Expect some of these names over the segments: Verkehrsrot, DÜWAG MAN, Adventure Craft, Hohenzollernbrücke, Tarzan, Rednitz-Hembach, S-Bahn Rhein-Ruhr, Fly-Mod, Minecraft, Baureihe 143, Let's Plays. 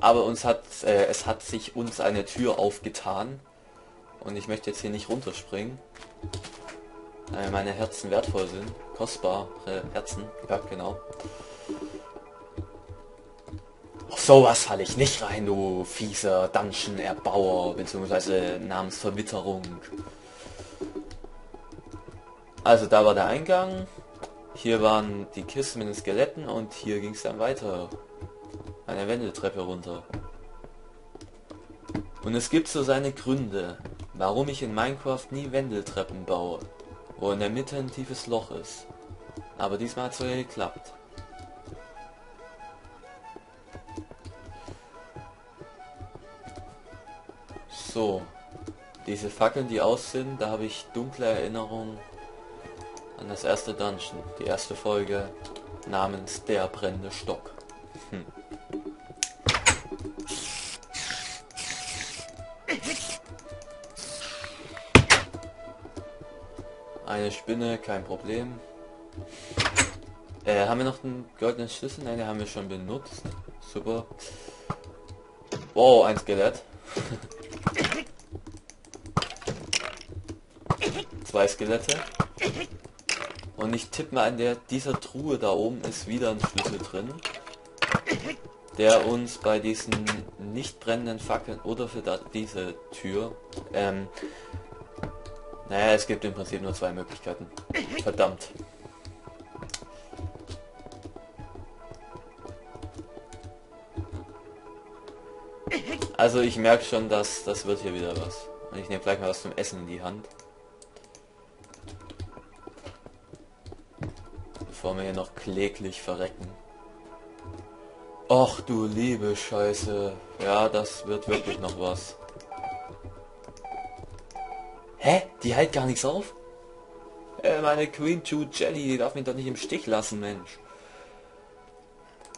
Aber es hat sich uns eine Tür aufgetan. Und ich möchte jetzt hier nicht runterspringen. Weil meine Herzen wertvoll sind. Kostbare Herzen. Ja, genau. Auf sowas falle ich nicht rein, du fieser Dungeon-Erbauer. Beziehungsweise Namensverwitterung. Also da war der Eingang. Hier waren die Kisten mit den Skeletten. Und hier ging es dann weiter. Eine Wendeltreppe runter. Und es gibt so seine Gründe, warum ich in Minecraft nie Wendeltreppen baue, wo in der Mitte ein tiefes Loch ist. Aber diesmal hat es sogar geklappt. So, diese Fackeln, die aus sind, da habe ich dunkle Erinnerungen an das erste Dungeon, die erste Folge namens Der brennende Stock. Eine Spinne, kein Problem. Haben wir noch einen goldenen Schlüssel? Nein, den haben wir schon benutzt. Super. Wow, ein Skelett. 2 Skelette. Und ich tippe mal, in dieser Truhe da oben ist wieder ein Schlüssel drin, der uns bei diesen nicht brennenden Fackeln oder für diese Tür... Naja, es gibt im Prinzip nur 2 Möglichkeiten. Verdammt. Also ich merke schon, dass das wird hier wieder was. Und ich nehme gleich mal was zum Essen in die Hand. Bevor wir hier noch kläglich verrecken. Och du liebe Scheiße. Ja, das wird wirklich noch was. Hä? Die hält gar nichts auf? Meine Queen Chew Jelly, die darf mich doch nicht im Stich lassen, Mensch.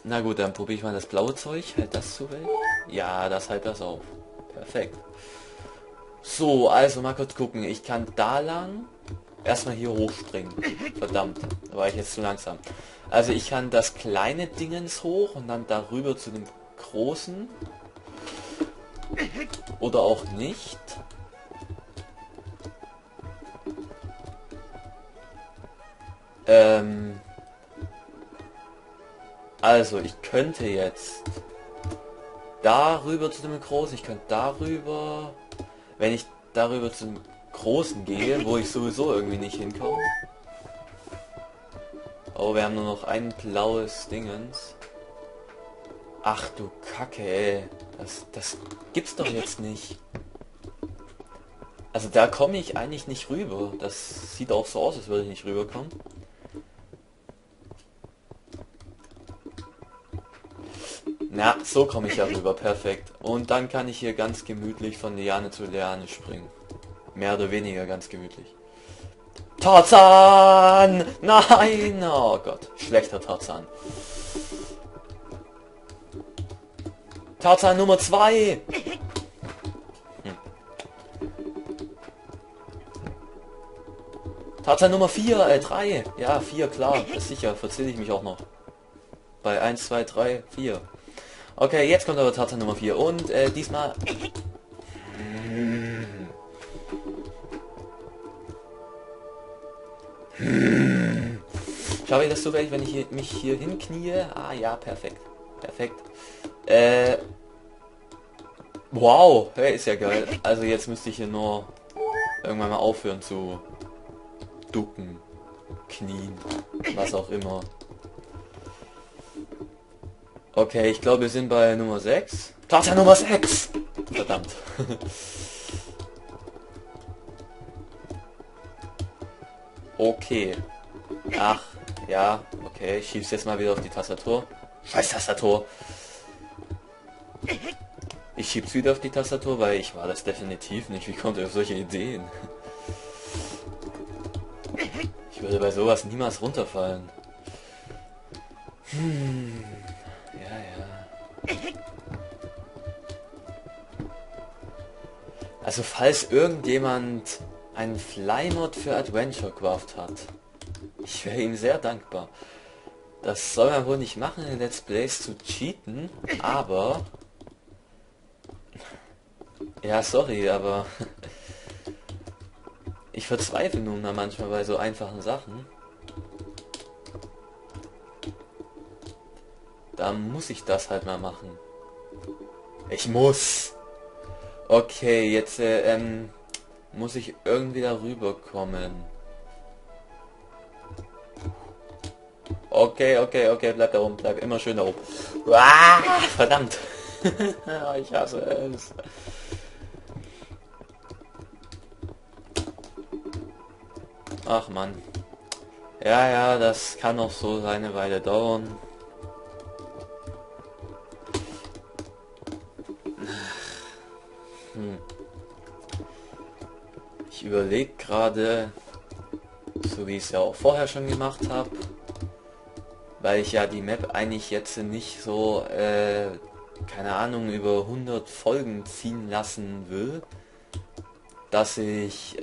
Na gut, dann probiere ich mal das blaue Zeug. Hält das zu weit? Ja, das hält das auf. Perfekt. So, also mal kurz gucken. Ich kann da lang erstmal hier hochspringen. Verdammt, da war ich jetzt zu langsam. Also ich kann das kleine Dingens hoch und dann darüber zu dem großen. Oder auch nicht. Also ich könnte jetzt darüber zu dem Großen, ich könnte darüber, wenn ich darüber zum Großen gehe, wo ich sowieso irgendwie nicht hinkomme. Oh, wir haben nur noch ein blaues Dingens. Ach du Kacke, ey. Das gibt's doch jetzt nicht. Also da komme ich eigentlich nicht rüber. Das sieht auch so aus, als würde ich nicht rüberkommen. Na, so komme ich ja rüber, perfekt. Und dann kann ich hier ganz gemütlich von Liane zu Liane springen. Mehr oder weniger ganz gemütlich. Tarzan! Nein! Oh Gott, schlechter Tarzan. Tarzan Nummer 2! Tarzan Nummer 4, 3. Ja, 4, klar, ist sicher, verzähle ich mich auch noch. Bei 1, 2, 3, 4. Okay, jetzt kommt aber Tarzan Nummer 4 und diesmal... Schaffe ich das zufällig, wenn ich mich hier hinknie? Ah ja, perfekt. Perfekt. Wow, hey, ist ja geil. Also jetzt müsste ich hier nur irgendwann mal aufhören zu ducken, knien, was auch immer. Okay, ich glaube, wir sind bei Nummer 6. Tarzan Nummer 6! Verdammt. Okay. Ach, ja, okay. Ich schieb's jetzt mal wieder auf die Tastatur. Scheiß Tastatur! Ich schieb's wieder auf die Tastatur, weil ich war das definitiv nicht. Wie kommt ihr auf solche Ideen? Ich würde bei sowas niemals runterfallen. Also falls irgendjemand einen Fly-Mod für Adventure Craft hat, ich wäre ihm sehr dankbar. Das soll man wohl nicht machen, in Let's Plays zu cheaten, aber Ja, sorry, aber ich verzweifle nun mal manchmal bei so einfachen Sachen. Da muss ich das halt mal machen. Ich muss. Okay, jetzt muss ich irgendwie darüber kommen. Okay, bleib da oben, bleib immer schön da oben. Ah, verdammt. Ich hasse es. Ach man. Ja, das kann auch so seine Weile dauern. Ich überlege gerade, so wie ich es ja auch vorher schon gemacht habe, weil ich ja die Map eigentlich jetzt nicht so, keine Ahnung, über 100 Folgen ziehen lassen will, dass ich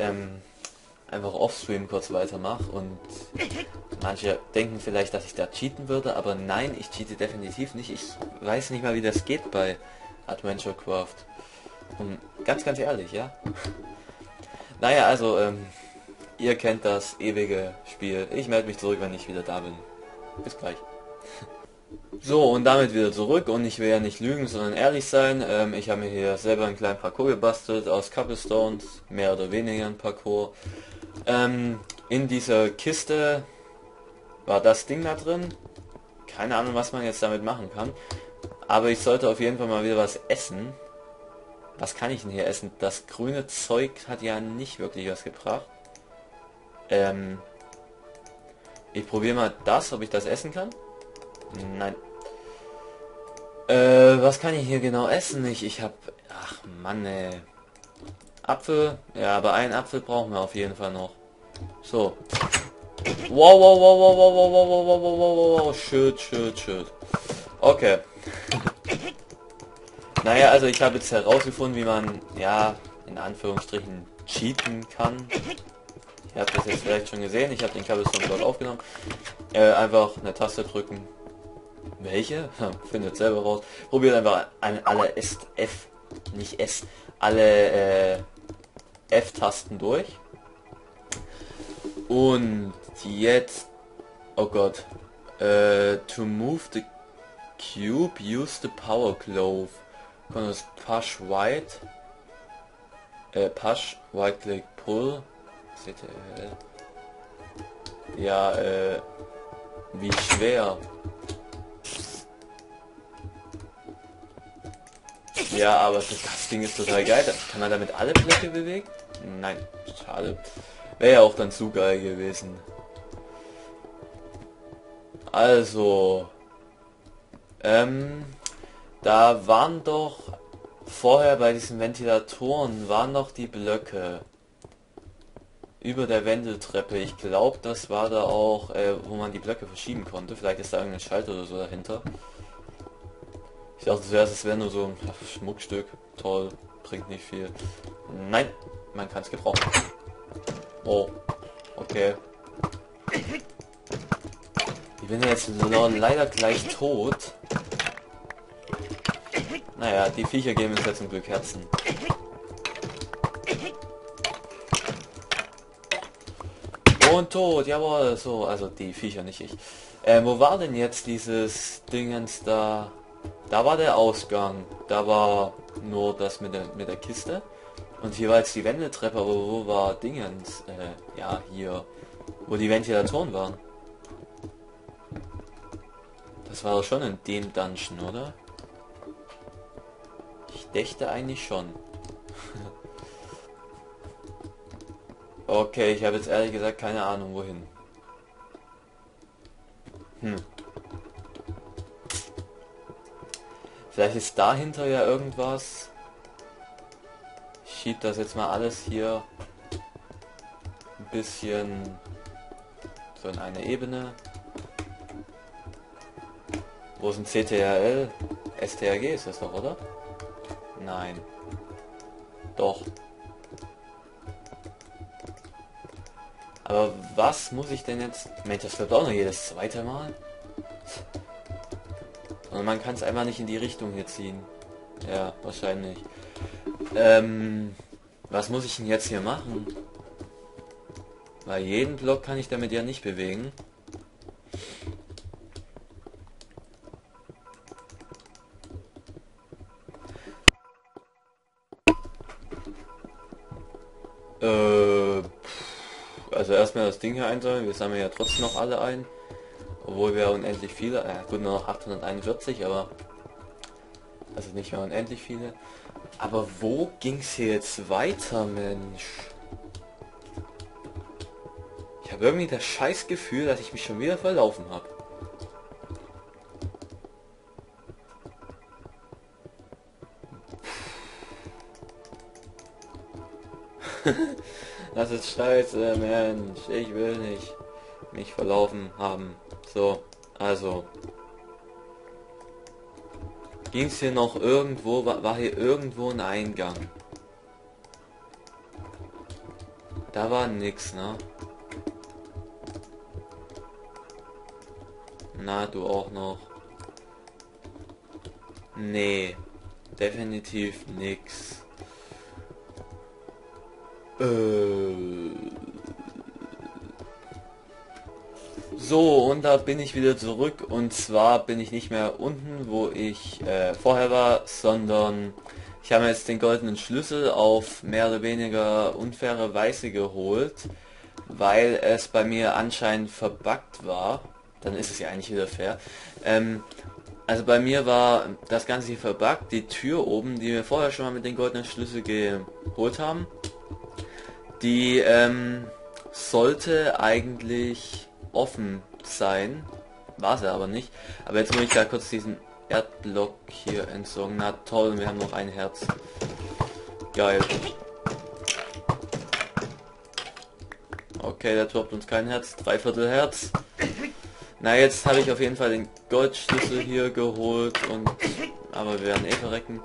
einfach offstream kurz weitermache, und manche denken vielleicht, dass ich da cheaten würde, aber nein, ich cheate definitiv nicht. Ich weiß nicht mal, wie das geht bei Adventure Craft. Und ganz ehrlich, ja. Naja, also, ihr kennt das ewige Spiel. Ich melde mich zurück, wenn ich wieder da bin. Bis gleich. So, und damit wieder zurück, und ich will ja nicht lügen, sondern ehrlich sein. Ich habe mir hier selber einen kleinen Parcours gebastelt aus Cobblestones, mehr oder weniger ein Parcours. In dieser Kiste war das Ding da drin. Keine Ahnung, was man jetzt damit machen kann. Aber ich sollte auf jeden Fall mal wieder was essen. Was kann ich denn hier essen? Das grüne Zeug hat ja nicht wirklich was gebracht. Ich probiere mal das, ob ich das essen kann. Nein. Was kann ich hier genau essen? Ich habe... Ach Mann, ey. Apfel. Ja, aber einen Apfel brauchen wir auf jeden Fall noch. So. Wow. Shit. Okay. Naja, also ich habe jetzt herausgefunden, wie man, ja, in Anführungsstrichen cheaten kann. Ihr habt das jetzt vielleicht schon gesehen. Ich habe den Kabelstone dort aufgenommen. Einfach eine Taste drücken. Welche? Findet selber raus. Probiert einfach an alle F-Tasten durch. Und jetzt... Oh Gott. To move the cube, use the power glove. Das push white. Push, right click, pull. CTRL. Ja, wie schwer. Ja, aber das Ding ist total geil. Kann man damit alle Blöcke bewegen? Nein, schade. Wäre ja auch dann zu geil gewesen. Also. Da waren doch vorher bei diesen Ventilatoren waren noch die Blöcke über der Wendeltreppe. Ich glaube, das war da auch, wo man die Blöcke verschieben konnte. Vielleicht ist da irgendein Schalter oder so dahinter. Ich dachte zuerst, es wäre nur so ein Schmuckstück. Toll, bringt nicht viel. Nein, man kann es gebrauchen. Oh, okay. Ich bin jetzt leider gleich tot. Naja, die Viecher geben uns jetzt zum Glück Herzen. Und tot, jawohl, so, also die Viecher, nicht ich. Wo war denn jetzt dieses Dingens da? Da war der Ausgang, da war nur das mit der Kiste. Und hier war jetzt die Wendeltreppe, aber wo war Dingens? Ja, hier, wo die Ventilatoren waren. Das war doch schon in dem Dungeon, oder? Dächte eigentlich schon. Okay, ich habe jetzt ehrlich gesagt keine Ahnung, wohin. Vielleicht ist dahinter ja irgendwas. Ich schieb das jetzt mal alles hier ein bisschen so in eine Ebene. Wo ist ein CTRL? STRG ist das doch, oder? Nein. Doch. Aber was muss ich denn jetzt... Mensch, das klappt auch noch jedes zweite Mal. Und man kann es einfach nicht in die Richtung hier ziehen. Ja, wahrscheinlich. Was muss ich denn jetzt hier machen? Weil jeden Block kann ich damit ja nicht bewegen. Also erstmal das Ding hier einsammeln. Wir sammeln ja trotzdem noch alle ein. Obwohl wir unendlich viele, gut, nur noch 841, aber also nicht mehr unendlich viele. Aber wo ging's hier jetzt weiter, Mensch? Ich habe irgendwie das Scheißgefühl, dass ich mich schon wieder verlaufen habe. Das ist scheiße, Mensch. Ich will nicht mich verlaufen haben. So, also ging es hier noch irgendwo, war hier irgendwo ein Eingang? Da war nix, ne? Na, du auch noch. Nee, definitiv nix. So, und da bin ich wieder zurück, und zwar bin ich nicht mehr unten, wo ich vorher war, sondern ich habe jetzt den goldenen Schlüssel auf mehr oder weniger unfaire Weise geholt, weil es bei mir anscheinend verbuggt war. Dann ist es ja eigentlich wieder fair. Also bei mir war das Ganze hier verbuggt, die Tür oben, die wir vorher schon mal mit den goldenen Schlüssel geholt haben, die sollte eigentlich offen sein, war sie aber nicht. Aber jetzt muss ich da kurz diesen Erdblock hier entsorgen. Na toll, wir haben noch ein Herz. Geil. Okay, der droppt uns kein Herz. 3/4 Herz. Na, jetzt habe ich auf jeden Fall den Goldschlüssel hier geholt, und aber wir werden eh verrecken.